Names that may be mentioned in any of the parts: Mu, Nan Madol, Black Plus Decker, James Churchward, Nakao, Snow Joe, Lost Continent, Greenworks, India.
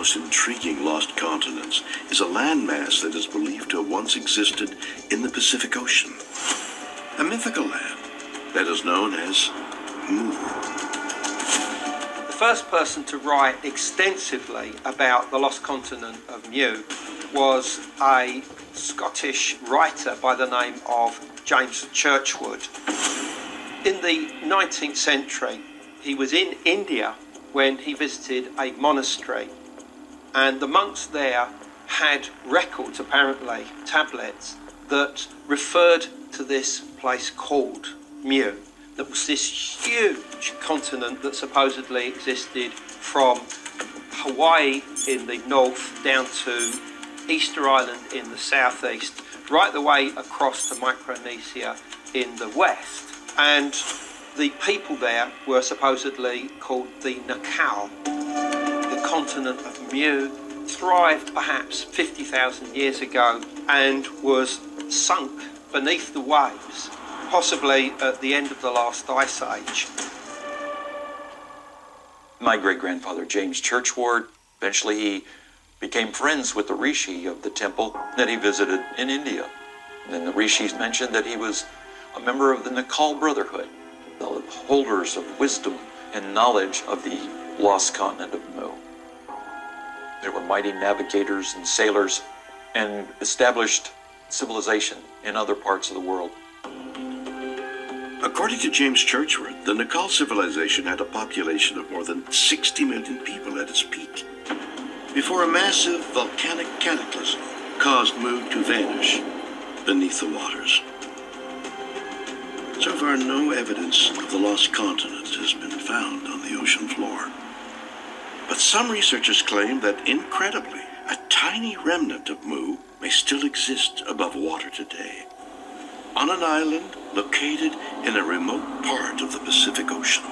most intriguing lost continents is a landmass that is believed to have once existed in the Pacific Ocean. A mythical land that is known as Mu. The first person to write extensively about the lost continent of Mu was a Scottish writer by the name of James Churchward. In the 19th century, he was in India when he visited a monastery, and the monks there had records, apparently tablets, that referred to this place called Mu. That was this huge continent that supposedly existed from Hawaii in the north down to Easter Island in the southeast, right the way across to Micronesia in the west. And the people there were supposedly called the Nakao. The continent of Mu thrived perhaps 50,000 years ago and was sunk beneath the waves, possibly at the end of the last ice age. My great-grandfather James Churchward, eventually he became friends with the rishi of the temple that he visited in India. And then the rishis mentioned that he was a member of the Nakao Brotherhood, the holders of wisdom and knowledge of the lost continent of Mu. They were mighty navigators and sailors and established civilization in other parts of the world. According to James Churchward, the Nakao civilization had a population of more than 60 million people at its peak, before a massive volcanic cataclysm caused Mu to vanish beneath the waters. So far, no evidence of the lost continent has been found on the ocean floor. But some researchers claim that, incredibly, a tiny remnant of Mu may still exist above water today, on an island located in a remote part of the Pacific Ocean.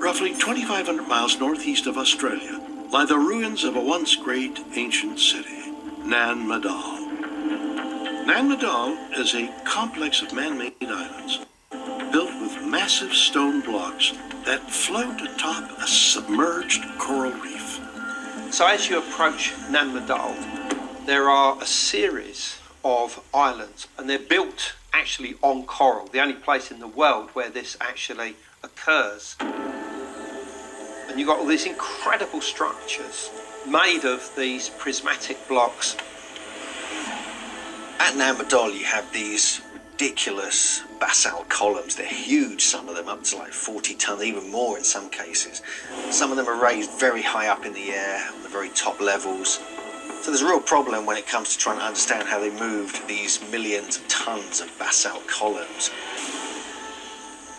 Roughly 2,500 miles northeast of Australia lie the ruins of a once great ancient city, Nan Madol. Nan Madol is a complex of man-made islands built with massive stone blocks that float atop a submerged coral reef. So as you approach Nan Madol, there are a series of islands, and they're built actually on coral, the only place in the world where this actually occurs. And you've got all these incredible structures made of these prismatic blocks. At Nan Madol, you have these ridiculous basalt columns. They're huge, some of them up to like 40 tons, even more in some cases. Some of them are raised very high up in the air, on the very top levels. So there's a real problem when it comes to trying to understand how they moved these millions of tons of basalt columns.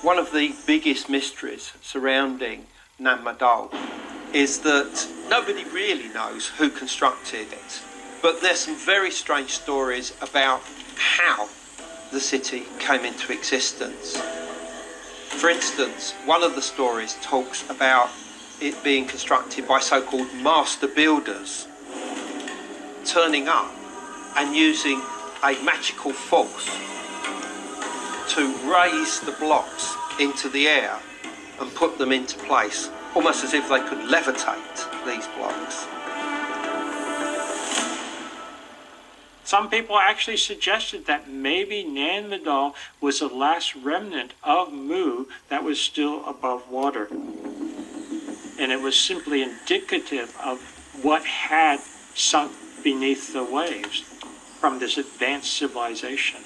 One of the biggest mysteries surrounding Nan Madol is that nobody really knows who constructed it. But there's some very strange stories about how the city came into existence. For instance, one of the stories talks about it being constructed by so-called master builders, turning up and using a magical force to raise the blocks into the air and put them into place, almost as if they could levitate these blocks. Some people actually suggested that maybe Nan Madol was the last remnant of Mu that was still above water. And it was simply indicative of what had sunk beneath the waves from this advanced civilization.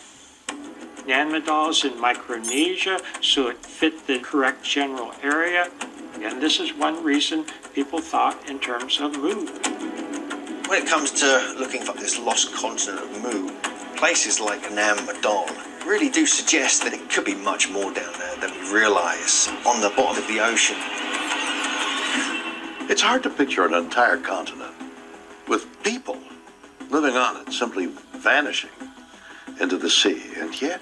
Nan Madol is in Micronesia, so it fit the correct general area. And this is one reason people thought in terms of Mu. When it comes to looking for this lost continent of Mu, places like Nan Madol really do suggest that it could be much more down there than we realise on the bottom of the ocean. It's hard to picture an entire continent with people living on it simply vanishing into the sea. And yet,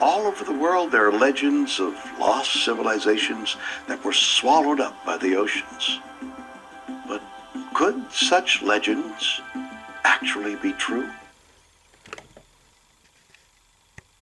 all over the world there are legends of lost civilizations that were swallowed up by the oceans. But could such legends actually be true?